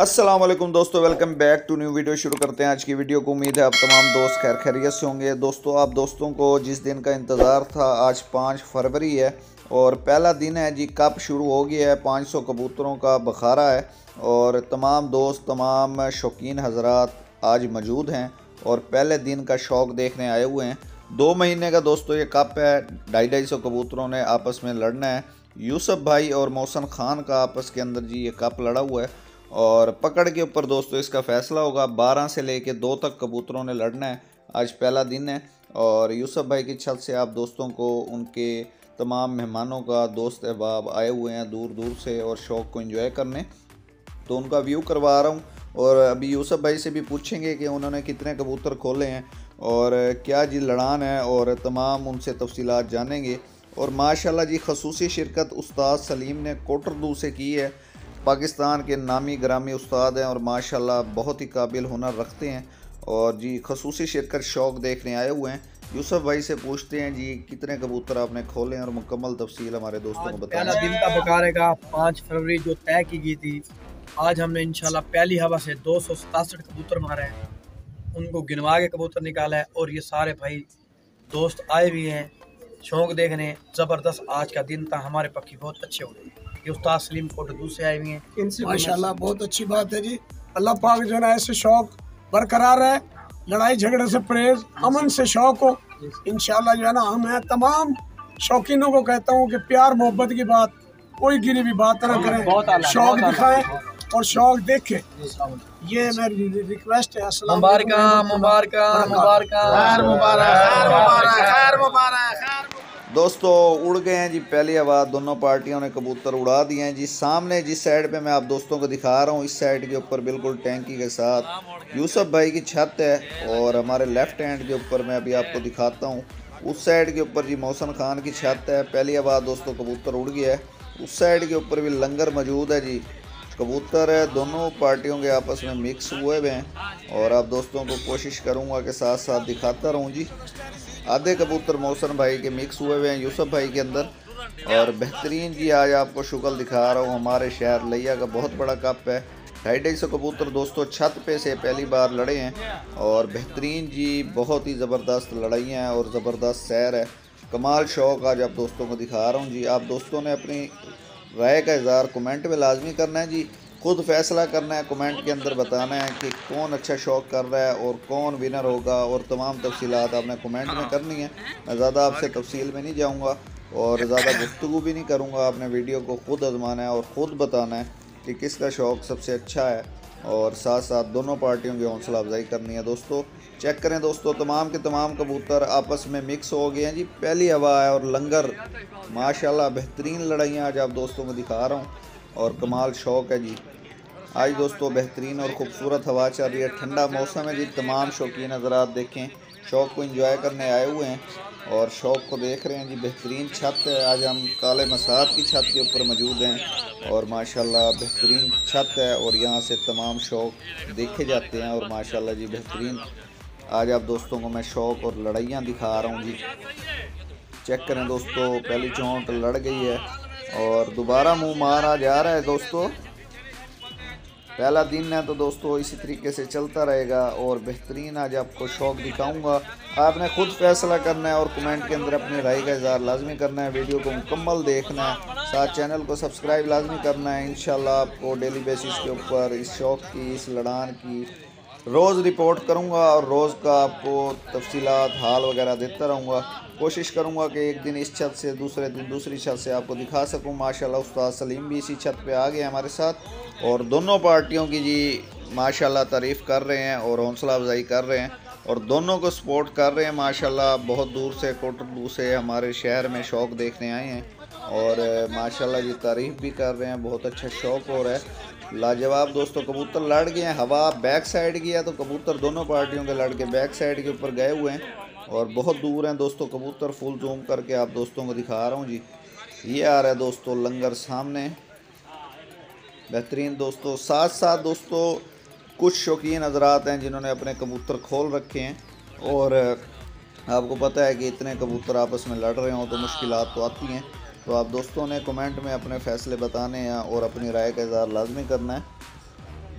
अस्सलाम वालेकुम दोस्तों, welcome back to new video. शुरू करते हैं आज की वीडियो को। उम्मीद है आप तमाम दोस्त खैर खैरियत से होंगे। दोस्तों, आप दोस्तों को जिस दिन का इंतज़ार था, आज 5 फरवरी है और पहला दिन है जी। कप शुरू हो गया है, 500 कबूतरों का बखारा है और तमाम दोस्त, तमाम शौकीन हजरात आज मौजूद हैं और पहले दिन का शौक़ देखने आए हुए हैं। 2 महीने का दोस्तों ये कप है। 250 कबूतरों ने आपस में लड़ना है। यूसुफ भाई और मोहसिन खान का आपस के अंदर जी ये कप लड़ा हुआ है और पकड़ के ऊपर दोस्तों इसका फ़ैसला होगा। 12 से लेके 2 तक कबूतरों ने लड़ना है। आज पहला दिन है और यूसुफ भाई की छत से आप दोस्तों को उनके तमाम मेहमानों का दोस्त अहबाब आए हुए हैं दूर दूर से और शौक़ को एंजॉय करने, तो उनका व्यू करवा रहा हूँ। और अभी यूसुफ भाई से भी पूछेंगे कि उन्होंने कितने कबूतर खोले हैं और क्या जी लड़ान है और तमाम उनसे तफसीलात जानेंगे। और माशाल्लाह जी खसूसी शिरकत उस्ताद सलीम ने कोटरदू से की है। पाकिस्तान के नामी ग्रामी उस्ताद हैं और माशाल्लाह बहुत ही काबिल हुनर रखते हैं और जी खसूसी शिरकत शौक़ देखने आए हुए हैं। यूसुफ भाई से पूछते हैं जी कितने कबूतर आपने खोले हैं और मुकम्मल तफसील हमारे दोस्तों को बताएं। पहला दिन का बकारे का 5 फरवरी जो तय की गई थी, आज हमने इंशाल्लाह पहली हवा से 267 कबूतर मारे हैं, उनको गिनवा के कबूतर निकाला है। और ये सारे भाई दोस्त आए भी हैं शौक़ देखने। ज़बरदस्त आज का दिन था, हमारे पक्षी बहुत अच्छे हो गए। ये उस्ताद सलीम कोटदू से आए हुए हैं, इनसे माशाल्लाह बहुत अच्छी बात है जी। अल्लाह पाक जो ना ऐसे शौक बरकरार है, लड़ाई झगड़े से परहेज, अमन से शौक हो इंशाल्लाह जो है ना। मैं तमाम शौकीनों को कहता हूँ कि प्यार मोहब्बत की बात, कोई गिरी भी बात ना करें, शौक दिखाएं और शौक देखें। ये मेरी रिक्वेस्ट है। दोस्तों उड़ गए हैं जी पहली आवाज़। दोनों पार्टियों ने कबूतर उड़ा दिए हैं जी। सामने जिस साइड पे मैं आप दोस्तों को दिखा रहा हूँ, इस साइड के ऊपर बिल्कुल टैंकी के साथ यूसुफ भाई की छत है और हमारे लेफ्ट हैंड के ऊपर मैं अभी आपको दिखाता हूँ, उस साइड के ऊपर जी मोहसिन खान की छत है। पहली आवाज़ दोस्तों कबूतर उड़ गया है। उस साइड के ऊपर भी लंगर मौजूद है जी। कबूतर है दोनों पार्टियों के आपस में मिक्स हुए हुए हैं और आप दोस्तों को कोशिश करूंगा कि साथ साथ दिखाता रहूं जी। आधे कबूतर मोहसिन भाई के मिक्स हुए हुए हैं यूसुफ भाई के अंदर और बेहतरीन जी आज आपको शक्ल दिखा रहा हूं। हमारे शहर लैया का बहुत बड़ा कप है। 250 कबूतर दोस्तों छत पे से पहली बार लड़े हैं और बेहतरीन जी बहुत ही ज़बरदस्त लड़ाइयाँ हैं और ज़बरदस्त सैर है। कमाल शौक़ आज आप दोस्तों को दिखा रहा हूँ जी। आप दोस्तों ने अपनी राय का इज़हार कमेंट में लाजमी करना है जी। खुद फैसला करना है, कमेंट के अंदर बताना है कि कौन अच्छा शौक़ कर रहा है और कौन विनर होगा और तमाम तफसीलात आपने कमेंट में करनी है। मैं ज़्यादा आपसे तफसील में नहीं जाऊँगा और ज़्यादा गुफ्तगू भी नहीं करूँगा। आपने वीडियो को खुद आजमाना है और ख़ुद बताना है कि किसका शौक़ सबसे अच्छा है और साथ साथ दोनों पार्टियों की हौसला अफजाई करनी है। दोस्तों चेक करें दोस्तों, तमाम के तमाम कबूतर आपस में मिक्स हो गए हैं जी। पहली हवा है और लंगर माशाल्लाह बेहतरीन लड़ाइयाँ आज आप दोस्तों को दिखा रहा हूँ और कमाल शौक़ है जी। आज दोस्तों बेहतरीन और ख़ूबसूरत हवा चल रही है, ठंडा मौसम है जी। तमाम शौकीन हजरात देखें शौक़ को एंजॉय करने आए हुए हैं और शौक़ को देख रहे हैं जी। बेहतरीन छत है, आज हम काले मसाद की छत के ऊपर मौजूद हैं और माशाल्लाह बेहतरीन छत है और यहाँ से तमाम शौक़ देखे जाते हैं और माशाल्लाह जी बेहतरीन आज आप दोस्तों को मैं शौक़ और लड़ाइयाँ दिखा रहा हूँ जी। चेक करें दोस्तों, पहली चोंट लड़ गई है और दोबारा मुँह मारा जा रहा है। दोस्तों पहला दिन है तो दोस्तों इसी तरीके से चलता रहेगा और बेहतरीन आज आपको शौक़ दिखाऊंगा। आपने खुद फैसला करना है और कमेंट के अंदर अपनी राय का इज़हार लाजमी करना है। वीडियो को मुकम्मल देखना है, साथ चैनल को सब्सक्राइब लाजमी करना है। इंशाल्लाह आपको डेली बेसिस के ऊपर इस शौक़ की, इस लड़ान की रोज़ रिपोर्ट करूँगा और रोज़ का आपको तफसीलात हाल वगैरह देता रहूँगा। कोशिश करूँगा कि एक दिन इस छत से, दूसरे दिन दूसरी छत से आपको दिखा सकूँ। माशाल्लाह उस्ताद सलीम भी इसी छत पे आ गए हमारे साथ और दोनों पार्टियों की जी माशाल्लाह तारीफ़ कर रहे हैं और हौसला अफजाई कर रहे हैं और दोनों को सपोर्ट कर रहे हैं। माशाल्लाह बहुत दूर से, कोटरदू से हमारे शहर में शौक़ देखने आए हैं और माशाल्लाह जी तारीफ़ भी कर रहे हैं। बहुत अच्छा शौक़ हो रहा है। लाजवाब दोस्तों कबूतर लड़ गए हैं। हवा बैक साइड की है तो कबूतर दोनों पार्टियों के लड़ के बैक साइड के ऊपर गए हुए हैं और बहुत दूर हैं दोस्तों कबूतर। फुल जूम करके आप दोस्तों को दिखा रहा हूं जी। ये आ रहा है दोस्तों लंगर सामने, बेहतरीन दोस्तों। साथ साथ दोस्तों कुछ शौकीन हजरात हैं जिन्होंने अपने कबूतर खोल रखे हैं और आपको पता है कि इतने कबूतर आपस में लड़ रहे हों तो मुश्किलात तो आती हैं। तो आप दोस्तों ने कमेंट में अपने फ़ैसले बताने हैं और अपनी राय का इज़हार लाजमी करना है।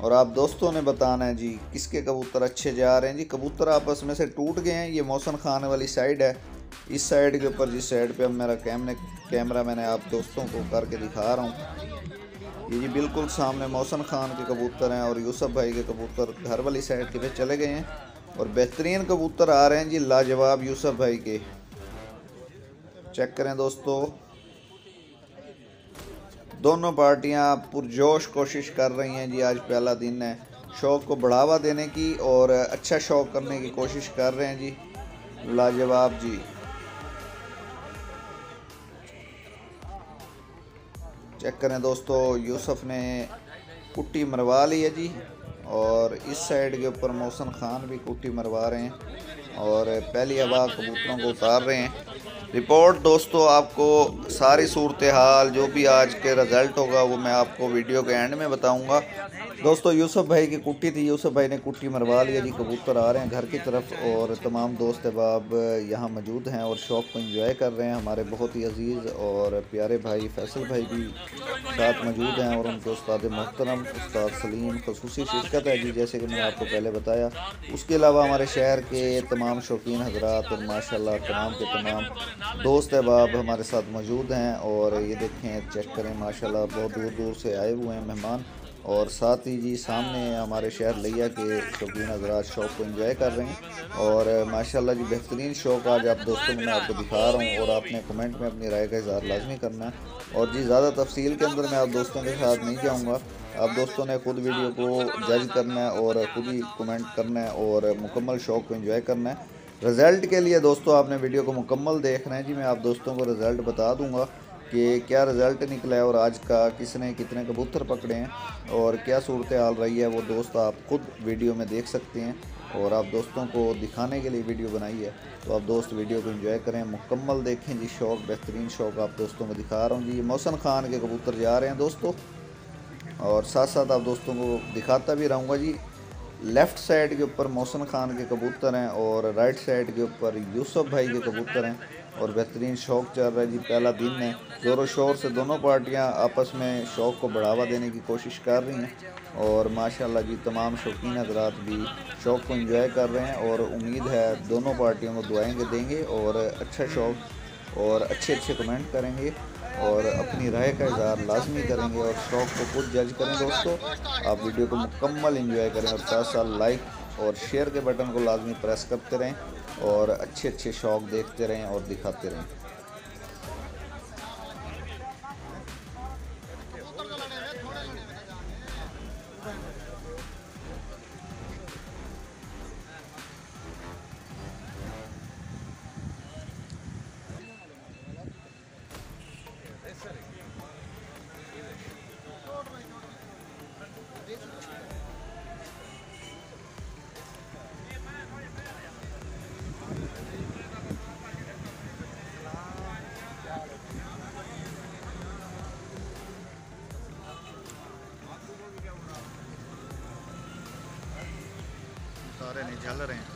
और आप दोस्तों ने बताना है जी किसके कबूतर अच्छे जा रहे हैं जी। कबूतर आपस में से टूट गए हैं। ये मोहसिन खान वाली साइड है, इस साइड के ऊपर जिस साइड पे अब मेरा कैमरा मैंने आप दोस्तों को करके दिखा रहा हूँ, ये जी बिल्कुल सामने मोहसिन खान के कबूतर हैं और यूसुफ भाई के कबूतर घर वाली साइड के पे चले गए हैं और बेहतरीन कबूतर आ रहे हैं जी लाजवाब यूसुफ भाई के। चेक करें दोस्तों, दोनों पार्टियां पुरजोश कोशिश कर रही हैं जी। आज पहला दिन है, शौक़ को बढ़ावा देने की और अच्छा शौक़ करने की कोशिश कर रहे हैं जी लाजवाब जी। चेक करें दोस्तों, यूसुफ ने कुट्टी मरवा ली है जी और इस साइड के ऊपर मोहसिन खान भी कुट्टी मरवा रहे हैं और पहली हवा कबूतरों को उतार रहे हैं। रिपोर्ट दोस्तों आपको सारी सूरत हाल जो भी आज के रिज़ल्ट होगा वो मैं आपको वीडियो के एंड में बताऊंगा। दोस्तों यूसुफ भाई की कुट्टी थी, यूसुफ भाई ने कुट्टी मरवा लिया जी। कबूतर आ रहे हैं घर की तरफ और तमाम दोस्त अहबाब यहाँ मौजूद हैं और शौक़ को एंजॉय कर रहे हैं। हमारे बहुत ही अजीज़ और प्यारे भाई फैसल भाई भी साथ मौजूद हैं और उनके उस्ताद मोहतरम उस्ताद सलीम खसूसी शिरकत है जी, जैसे कि मैंने आपको पहले बताया। उसके अलावा हमारे शहर के तमाम शौकीन हजरात और माशाल्लाह तमाम के तमाम दोस्त अहबाब हमारे साथ मौजूद हैं और ये देखें, चेक करें माशाल्लाह बहुत दूर दूर से आए हुए हैं मेहमान और साथ ही जी सामने हमारे शहर लैया के शौकीन हजरात शौक़ को एंजॉय कर रहे हैं और माशाल्लाह जी बेहतरीन शौक़ आज आप दोस्तों में मैं आपको दिखा रहा हूँ और आपने कमेंट में अपनी राय का इज़हार लाजमी करना है। और जी ज़्यादा तफसील के अंदर मैं आप दोस्तों के साथ नहीं जाऊँगा, आप दोस्तों ने ख़ुद वीडियो को जज करना है और ख़ुद ही कमेंट करना है और मुकम्मल शौक़ को एंजॉय करना है। रिज़ल्ट के लिए दोस्तों आपने वीडियो को मुकम्मल देखना है जी। मैं आप दोस्तों को रिज़ल्ट बता दूंगा कि क्या रिज़ल्ट निकला है और आज का किसने कितने कबूतर पकड़े हैं और क्या सूरत हाल रही है, वो दोस्त आप खुद वीडियो में देख सकते हैं और आप दोस्तों को दिखाने के लिए वीडियो बनाई है। तो आप दोस्त वीडियो को एंजॉय करें, मुकम्मल देखें जी। शौक़ बेहतरीन शौक़ आप दोस्तों को दिखा रहा हूँ जी। मोहसिन खान के कबूतर जा रहे हैं दोस्तों और साथ साथ आप दोस्तों को दिखाता भी रहूँगा जी। लेफ़्ट साइड के ऊपर मोहसिन खान के कबूतर हैं और राइट साइड के ऊपर यूसुफ भाई के कबूतर हैं और बेहतरीन शौक़ चल रहा है जी। पहला दिन है, ज़ोरों शोर से दोनों पार्टियां आपस में शौक़ को बढ़ावा देने की कोशिश कर रही हैं और माशाल्लाह जी तमाम शौकीन हजरात भी शौक़ को एंजॉय कर रहे हैं और उम्मीद है दोनों पार्टियों को दुआएँ देंगे और अच्छा शौक़ और अच्छे अच्छे कमेंट करेंगे और अपनी राय का इज़हार लाजमी करेंगे और शौक़ को खुद जज करें। दोस्तों आप वीडियो को मुकम्मल एंजॉय करें और साथ साथ लाइक और शेयर के बटन को लाजमी प्रेस करते रहें और अच्छे अच्छे शौक़ देखते रहें और दिखाते रहें। सारे नहीं झल रहे हैं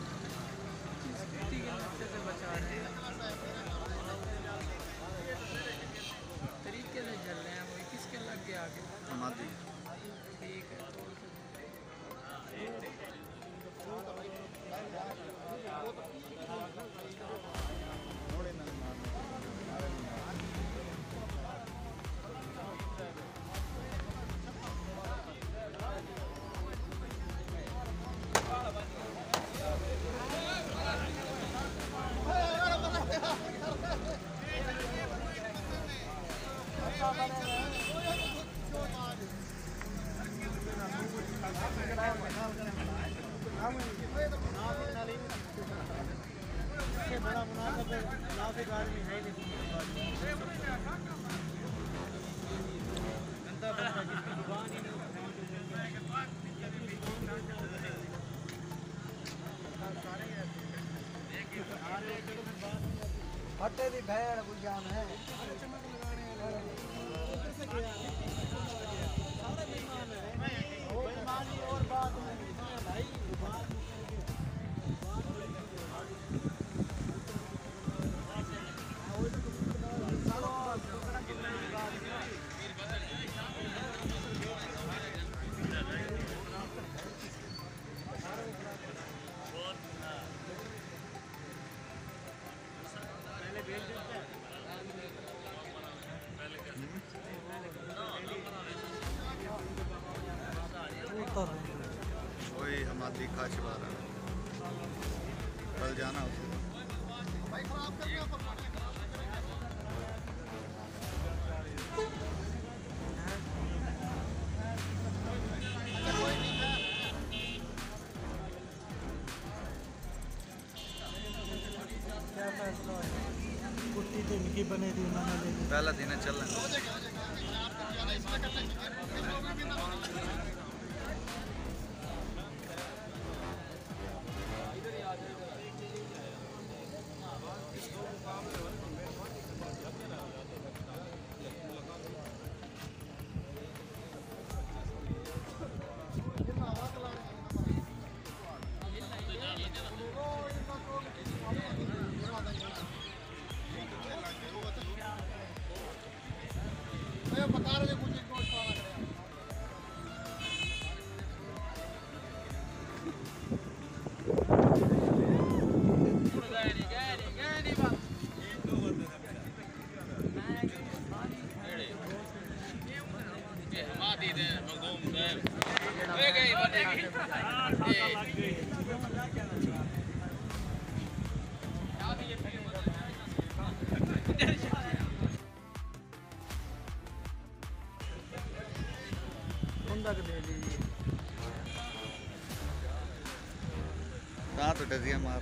हटे दी भैड़ गुलजान है। होता है कोई हमारी खास बात कल जाना क्या फैसला है कुर्ती जिनकी बने थी उन्होंने पहला दिन चल डरिया मार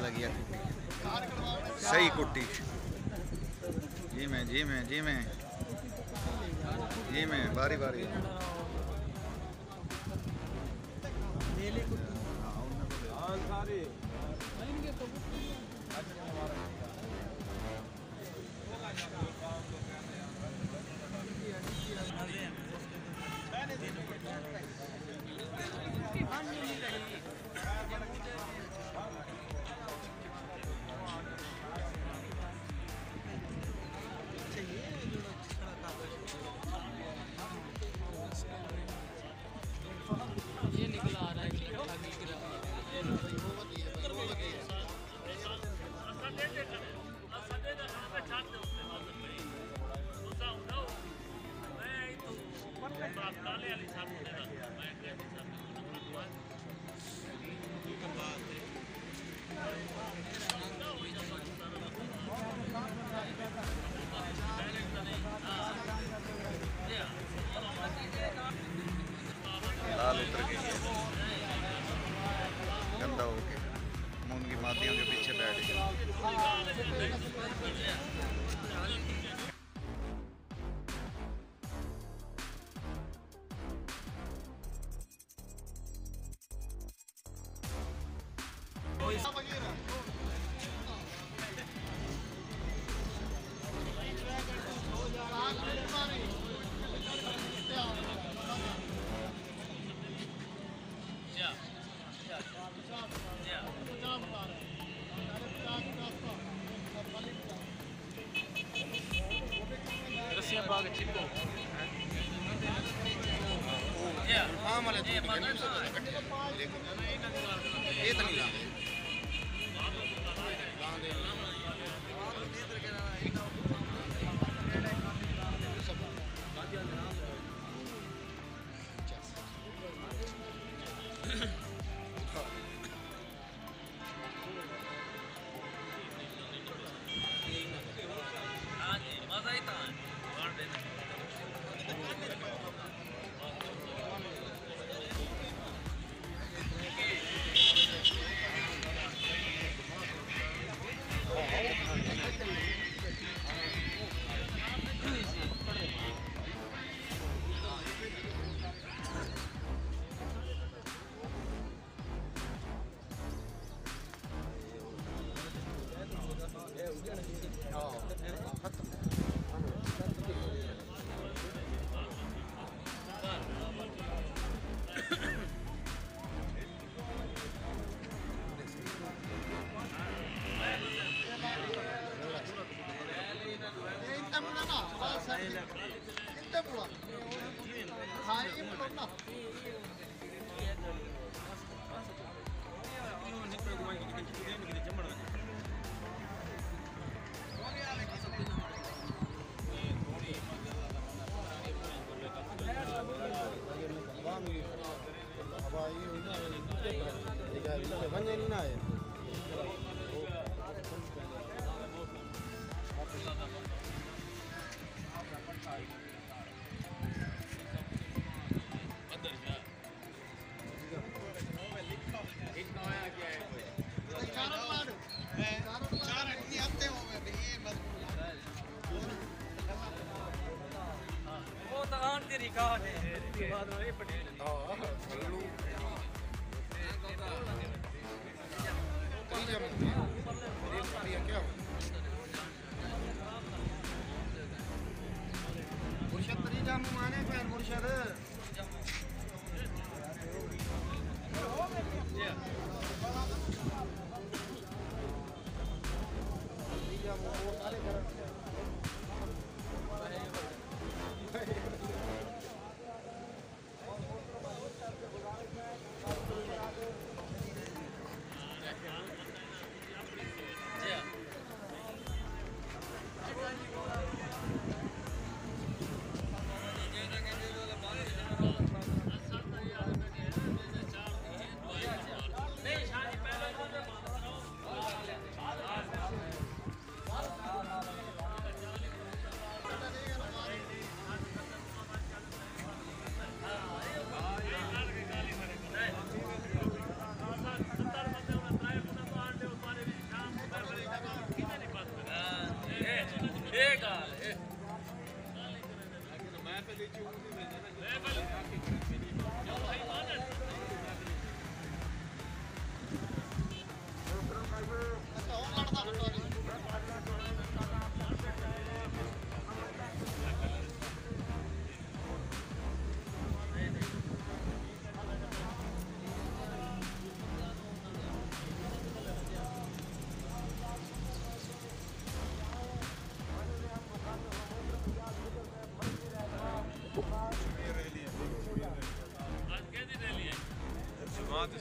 लगी सही कुट्टी जी में जी में जी में जी में बारी बारी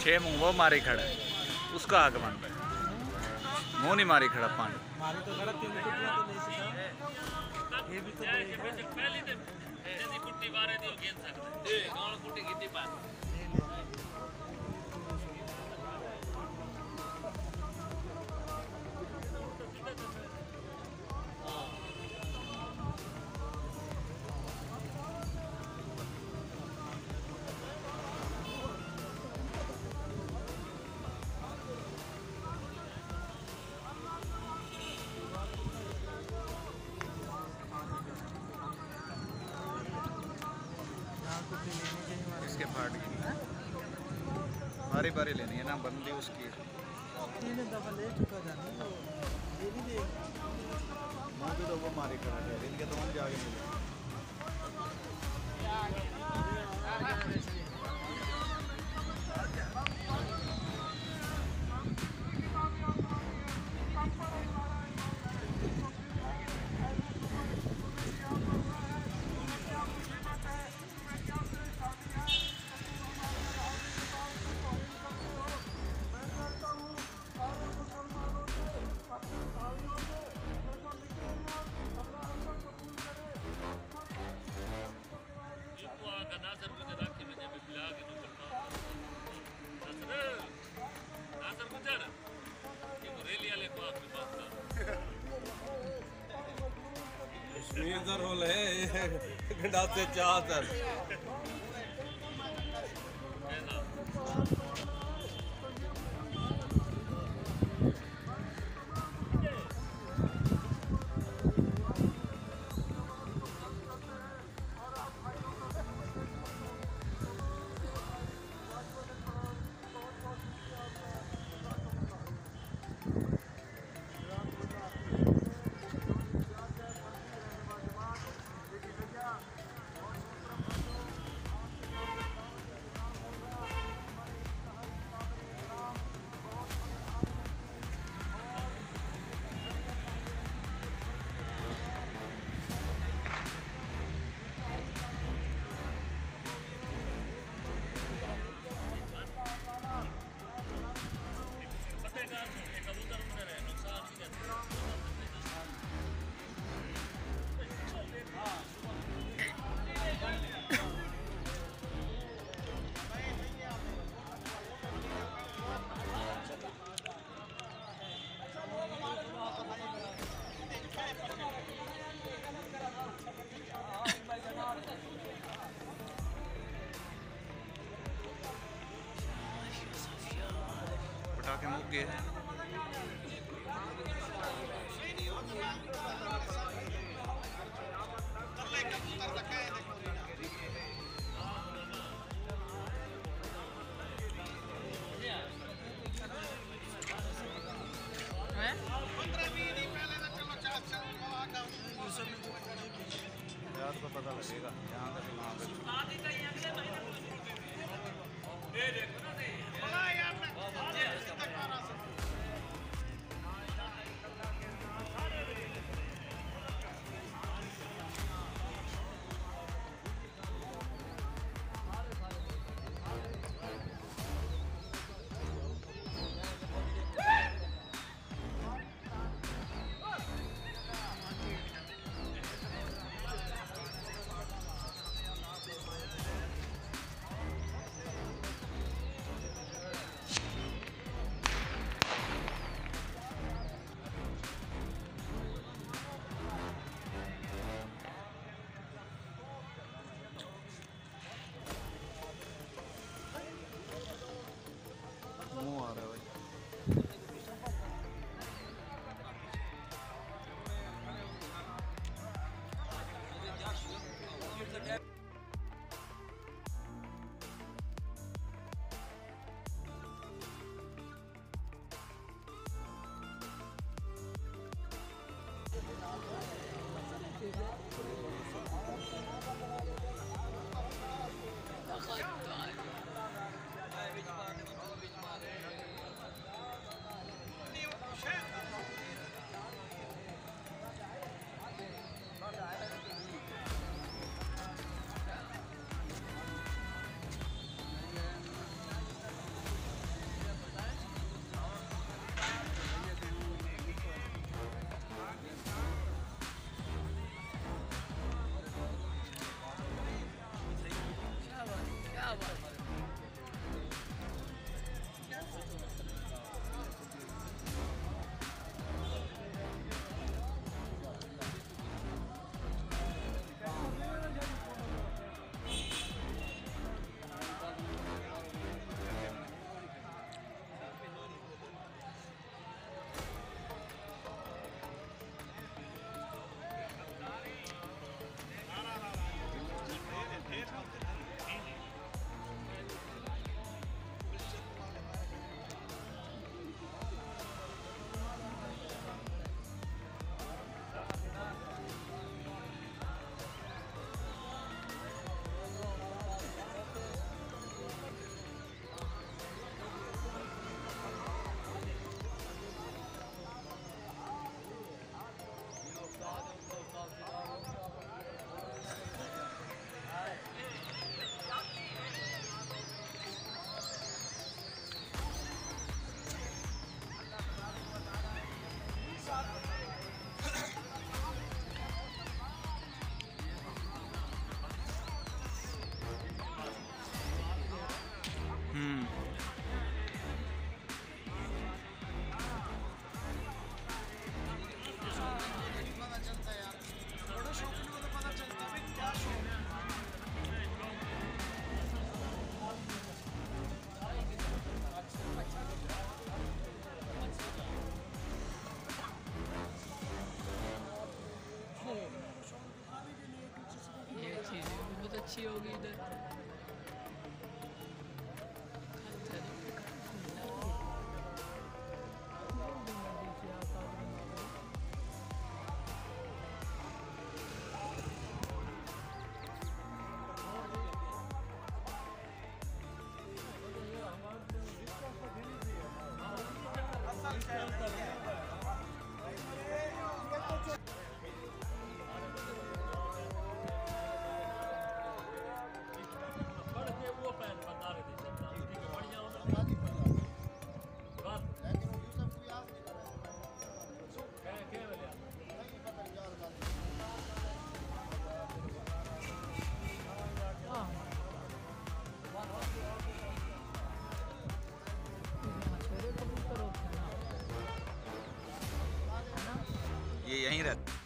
छः मुँह वो मारे खड़ा है, उसका आगमन मुँह नहीं मारे खड़ा पानी बारी लेनी है ना बंदी उसकी Okay. अच्छी होगी इधर। ये यहीं रहता है।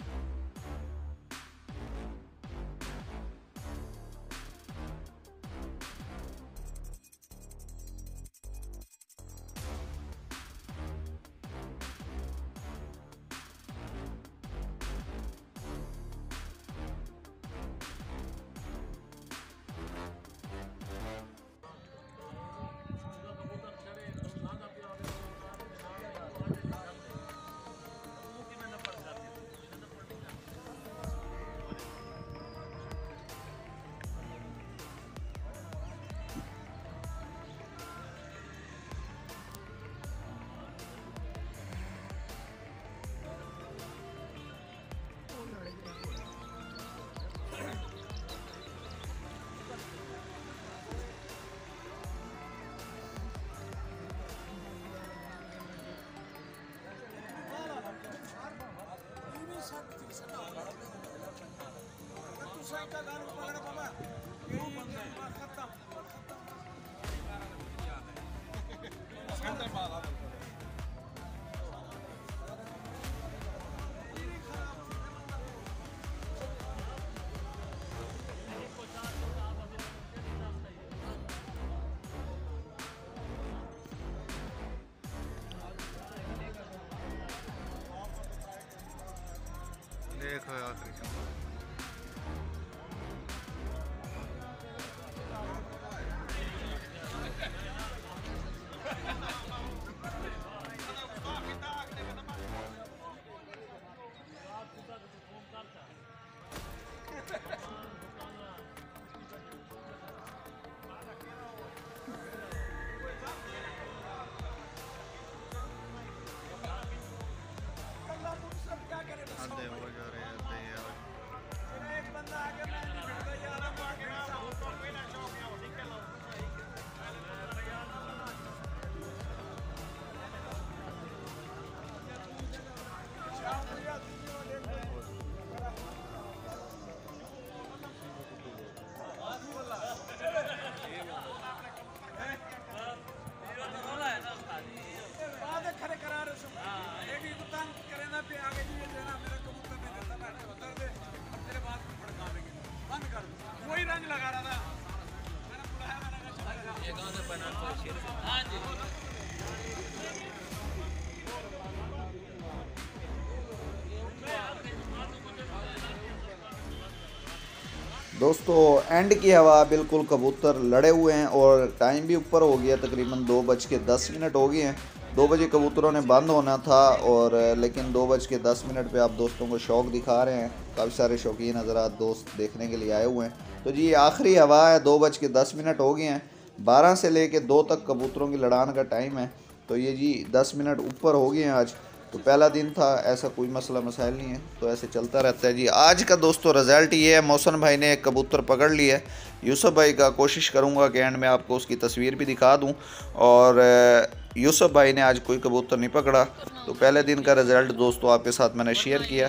देखो यात्री दोस्तों एंड की हवा बिल्कुल कबूतर लड़े हुए हैं और टाइम भी ऊपर हो गया, तकरीबन 2:10 हो गए हैं। 2 बजे कबूतरों ने बंद होना था और लेकिन 2:10 पे आप दोस्तों को शौक़ दिखा रहे हैं। काफ़ी सारे शौकीन हज़रात दोस्त देखने के लिए आए हुए हैं। तो जी आखिरी हवा है, 2:10 हो गए हैं। 12 से लेके 2 तक कबूतरों की लड़ान का टाइम है। तो ये जी 10 मिनट ऊपर हो गए हैं। आज तो पहला दिन था, ऐसा कोई मसला मसाइल नहीं है, तो ऐसे चलता रहता है जी। आज का दोस्तों रिज़ल्ट ये है, मोहसिन भाई ने एक कबूतर पकड़ लिया है यूसुफ भाई का। कोशिश करूंगा कि एंड में आपको उसकी तस्वीर भी दिखा दूं। और यूसुफ भाई ने आज कोई कबूतर नहीं पकड़ा। तो पहले दिन का रिज़ल्ट दोस्तों आपके साथ मैंने शेयर किया।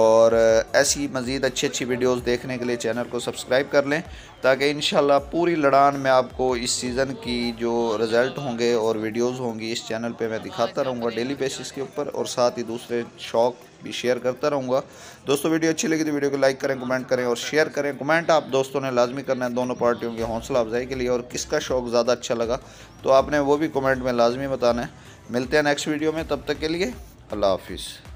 और ऐसी मज़ीद अच्छी अच्छी वीडियोस देखने के लिए चैनल को सब्सक्राइब कर लें, ताकि इंशाल्लाह पूरी लड़ान में आपको इस सीज़न की जो रिज़ल्ट होंगे और वीडियोस होंगी इस चैनल पे मैं दिखाता रहूँगा डेली बेसिस के ऊपर, और साथ ही दूसरे शौक भी शेयर करता रहूँगा। दोस्तों वीडियो अच्छी लगी तो वीडियो को लाइक करें, कमेंट करें और शेयर करें। कमेंट आप दोस्तों ने लाजमी करना है दोनों पार्टियों की हौसला अफजाई के लिए, और किसका शौक़ ज़्यादा अच्छा लगा तो आपने वो भी कमेंट में लाजमी बताना है। मिलते हैं नेक्स्ट वीडियो में, तब तक के लिए अल्लाह हाफिज़।